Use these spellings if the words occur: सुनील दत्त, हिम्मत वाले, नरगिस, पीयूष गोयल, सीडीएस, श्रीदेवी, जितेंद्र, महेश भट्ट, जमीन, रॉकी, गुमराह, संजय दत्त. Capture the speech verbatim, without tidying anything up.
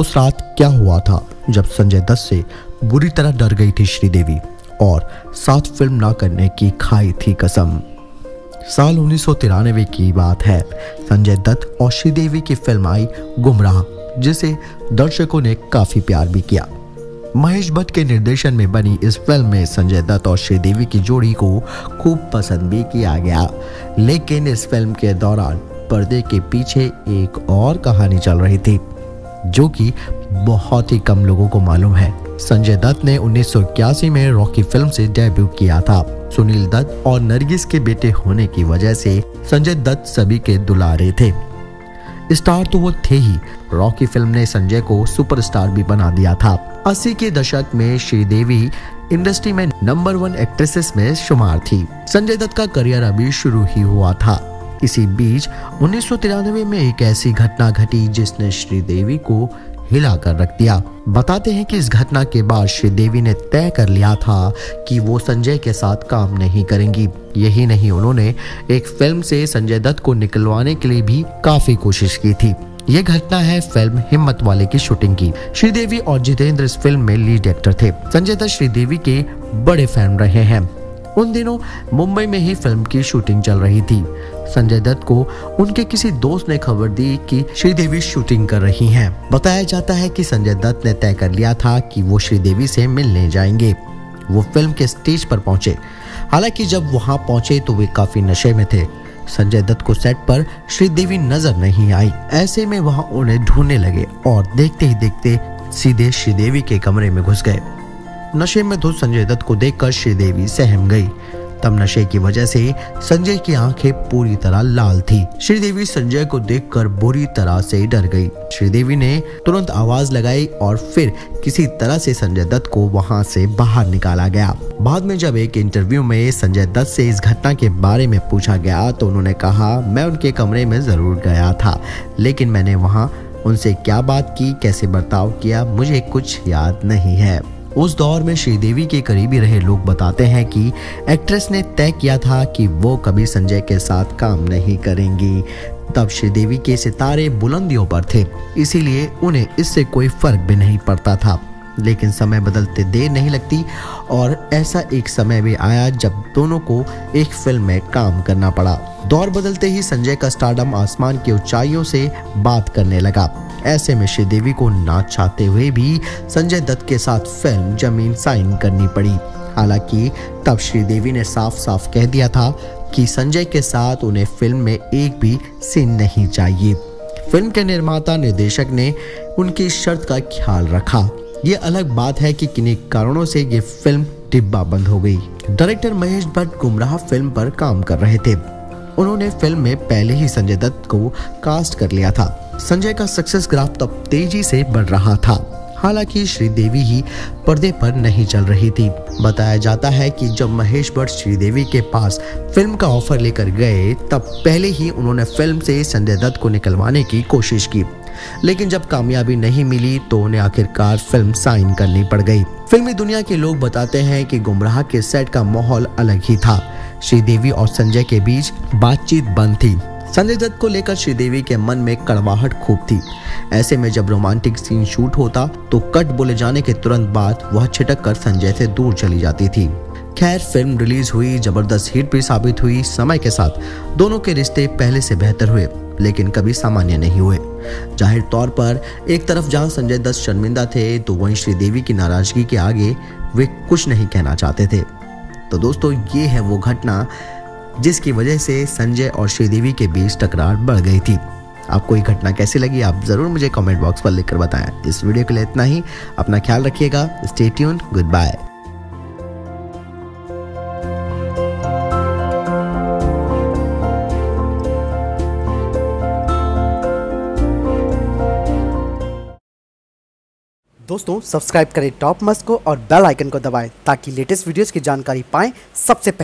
उस रात क्या हुआ था जब संजय दत्त से बुरी तरह डर गई थी श्रीदेवी और साथ फिल्म ना करने की खाई थी कसम। साल उन्नीस सौ तिरानवे की बात है। संजय दत्त और श्रीदेवी की फिल्म आई गुमराह, जिसे दर्शकों ने काफ़ी प्यार भी किया। महेश भट्ट के निर्देशन में बनी इस फिल्म में संजय दत्त और श्रीदेवी की जोड़ी को खूब पसंद भी किया गया, लेकिन इस फिल्म के दौरान पर्दे के पीछे एक और कहानी चल रही थी जो कि बहुत ही कम लोगों को मालूम है। संजय दत्त ने उन्नीस सौ इक्यासी में रॉकी फिल्म से डेब्यू किया था। सुनील दत्त और नरगिस के बेटे होने की वजह से संजय दत्त सभी के दुलारे थे। स्टार तो वो थे ही, रॉकी फिल्म ने संजय को सुपरस्टार भी बना दिया था। अस्सी के दशक में श्रीदेवी इंडस्ट्री में नंबर वन एक्ट्रेसेस में शुमार थी। संजय दत्त का करियर अभी शुरू ही हुआ था। इसी बीच उन्नीस सौ तिरानवे में एक ऐसी घटना घटी जिसने श्रीदेवी को हिला कर रख दिया। बताते हैं कि इस घटना के बाद श्रीदेवी ने तय कर लिया था कि वो संजय के साथ काम नहीं करेंगी। यही नहीं, उन्होंने एक फिल्म से संजय दत्त को निकलवाने के लिए भी काफी कोशिश की थी। ये घटना है फिल्म हिम्मत वाले की शूटिंग की। श्रीदेवी और जितेंद्र इस फिल्म में लीड एक्टर थे। संजय दत्त श्रीदेवी के बड़े फैन रहे हैं। उन दिनों मुंबई में ही फिल्म की शूटिंग चल रही थी। संजय दत्त को उनके किसी दोस्त ने खबर दी कि श्रीदेवी शूटिंग कर रही हैं। बताया जाता है कि संजय दत्त ने तय कर लिया था कि वो श्रीदेवी से मिलने जाएंगे। वो फिल्म के स्टेज पर पहुंचे। हालांकि जब वहां पहुंचे तो वे काफी नशे में थे। संजय दत्त को सेट पर श्रीदेवी नजर नहीं आई। ऐसे में वहां उन्हें ढूंढने लगे और देखते ही देखते सीधे श्रीदेवी के कमरे में घुस गए। नशे में धुत संजय दत्त को देखकर श्रीदेवी सहम गई। तब नशे की वजह से संजय की आंखें पूरी तरह लाल थी। श्रीदेवी संजय को देखकर बुरी तरह से डर गई। श्रीदेवी ने तुरंत आवाज लगाई और फिर किसी तरह से संजय दत्त को वहां से बाहर निकाला गया। बाद में जब एक इंटरव्यू में संजय दत्त से इस घटना के बारे में पूछा गया तो उन्होंने कहा, मैं उनके कमरे में जरूर गया था, लेकिन मैंने वहाँ उनसे क्या बात की, कैसे बर्ताव किया, मुझे कुछ याद नहीं है। उस दौर में श्रीदेवी के करीबी रहे लोग बताते हैं कि एक्ट्रेस ने तय किया था कि वो कभी संजय के साथ काम नहीं करेंगी। तब श्रीदेवी के सितारे बुलंदियों पर थे, इसीलिए उन्हें इससे कोई फर्क भी नहीं पड़ता था। लेकिन समय बदलते देर नहीं लगती और ऐसा एक समय भी आया जब दोनों को एक फिल्म में काम करना पड़ा। दौर बदलते ही संजय का स्टारडम आसमान की ऊंचाइयों से बात करने लगा। ऐसे में श्रीदेवी को ना चाहते हुए भी संजय दत्त के साथ फिल्म जमीन साइन करनी पड़ी। हालांकि तब श्रीदेवी ने साफ साफ कह दिया था कि संजय के साथ उन्हें फिल्म में एक भी सीन नहीं चाहिए। फिल्म के निर्माता निर्देशक ने उनकी शर्त का ख्याल रखा। ये अलग बात है कि किन्हीं कारणों से ये फिल्म डिब्बा बंद हो गई। डायरेक्टर महेश भट्ट गुमराह फिल्म पर काम कर रहे थे। उन्होंने फिल्म में पहले ही संजय दत्त को कास्ट कर लिया था। संजय का सक्सेस ग्राफ तब तेजी से बढ़ रहा था। हालांकि श्रीदेवी ही पर्दे पर नहीं चल रही थी। बताया जाता है कि जब महेश भट्ट श्रीदेवी के पास फिल्म का ऑफर लेकर गए तब पहले ही उन्होंने फिल्म से संजय दत्त को निकलवाने की कोशिश की, लेकिन जब कामयाबी नहीं मिली तो उन्हें आखिरकार फिल्म साइन करनी पड़ गई। फिल्मी दुनिया के लोग बताते हैं कि गुमराह के सेट का माहौल अलग ही था। श्रीदेवी और संजय के बीच बातचीत बंद थी। संजय दत्त को लेकर श्रीदेवी के मन में कड़वाहट खूब थी। ऐसे में जब रोमांटिक सीन शूट होता तो कट बोले जाने के तुरंत बाद वह छिटक कर संजय से दूर चली जाती थी। खैर, फिल्म रिलीज हुई, जबरदस्त हिट भी साबित हुई। समय के साथ दोनों के रिश्ते पहले से बेहतर हुए, लेकिन कभी सामान्य नहीं हुए। जाहिर तौर पर एक तरफ जहां संजय दत्त शर्मिंदा थे तो वहीं श्रीदेवी की नाराजगी के आगे वे कुछ नहीं कहना चाहते थे। तो दोस्तों, ये है वो घटना जिसकी वजह से संजय और श्रीदेवी के बीच तकरार बढ़ गई थी। आपको ये घटना कैसी लगी, आप ज़रूर मुझे कमेंट बॉक्स पर लिखकर बताएं। इस वीडियो के लिए इतना ही। अपना ख्याल रखिएगा। Stay tune, good bye. दोस्तों, सब्सक्राइब करें टॉप मस्त को और बेल आइकन को दबाएं ताकि लेटेस्ट वीडियोस की जानकारी पाएं सबसे पहले।